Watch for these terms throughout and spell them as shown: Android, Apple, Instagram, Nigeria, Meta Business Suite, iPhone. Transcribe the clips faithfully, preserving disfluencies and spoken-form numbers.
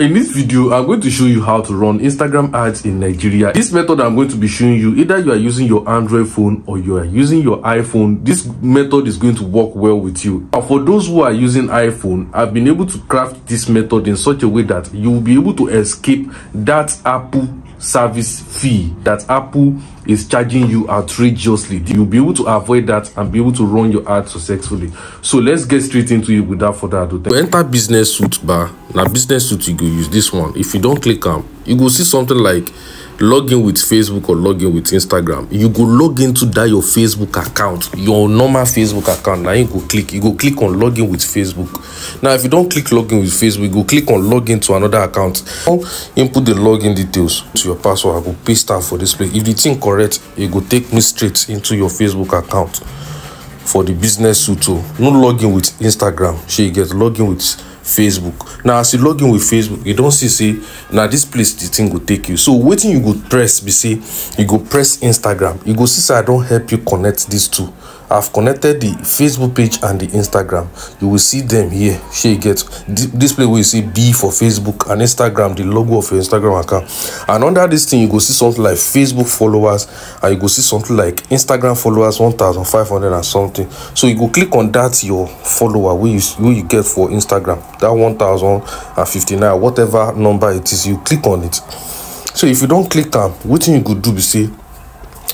In this video, I'm going to show you how to run Instagram ads in Nigeria. This method I'm going to be showing you, either you are using your Android phone or you are using your iPhone, this method is going to work well with you. But for those who are using iPhone, I've been able to craft this method in such a way that you will be able to escape that Apple service fee that Apple is charging you outrageously. You'll be able to avoid that and be able to run your ad successfully. So let's get straight into it without further ado. You enter business suit bar. Now business suit, you go use this one. If you don't click on, you go see something like login with Facebook or login with Instagram. You go log into that your Facebook account, your normal Facebook account. Now you go click, you go click on login with Facebook. Now if you don't click login with Facebook, you go click on login to another account. Input the login details to your password. I go paste that for display. If the thing correct, you go take me straight into your Facebook account for the business suit. No login with Instagram. So you get login with Facebook. Now as you log in with Facebook, you don't see see now this place the thing will take you. So waiting, you go press be say you go press Instagram. You go see say I don't help you connect these two. I've connected the Facebook page and the Instagram. You will see them here. She gets display where you see B for Facebook and Instagram, the logo of your Instagram account. And under this thing, you go see something like Facebook followers, and you go see something like Instagram followers one thousand five hundred and something. So you go click on that your follower where you, where you get for Instagram, that one thousand fifty-nine, whatever number it is, you click on it. So if you don't click on, what thing you could do be say,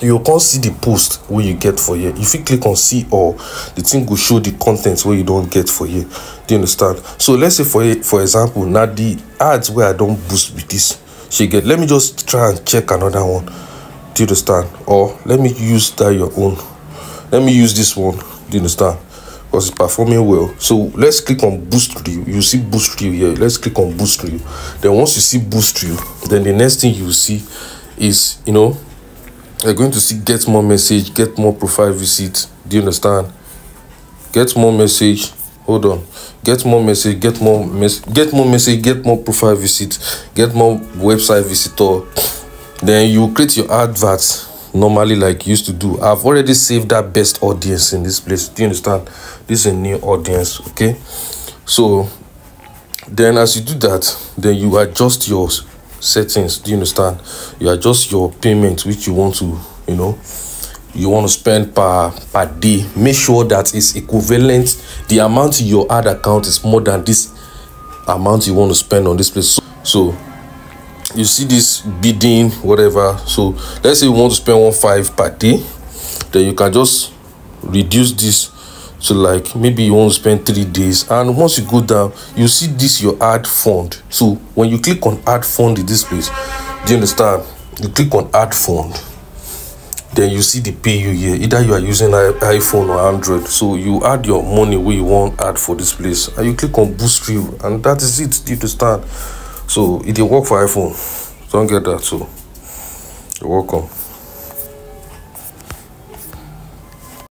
you can see the post where you get for here. If you click on see all, the thing will show the contents where you don't get for here. Do you understand? So let's say for for example, now the ads where I don't boost with this, she get. Let me just try and check another one. Do you understand? Or let me use that your own. Let me use this one. Do you understand? Because it's performing well. So let's click on boost reel. You see boost reel here. Let's click on boost reel. Then once you see boost reel, then the next thing you see is you know. You're going to see get more message, get more profile visit. Do you understand? Get more message. Hold on. Get more message. Get more mess. Get more message. Get more profile visit. Get more website visitor. Then you create your adverts normally like you used to do. I've already saved that best audience in this place. Do you understand? This is a new audience. Okay. So then as you do that, then you adjust yours. Settings. Do you understand? You adjust your payment which you want to you know you want to spend per per day. Make sure that it's equivalent, the amount in your ad account is more than this amount you want to spend on this place. So, so you see this bidding whatever. So let's say you want to spend one five per day, then you can just reduce this. So like maybe you want to spend three days, and once you go down you see this your ad fund. So when you click on ad fund in this place, do you understand, you click on ad fund, then you see the pay you here. Either you are using iPhone or Android, so you add your money where you want ad for this place, and you click on boost reel, and that is it. Do you understand? So it will work for iPhone. Don't get that. So you're welcome.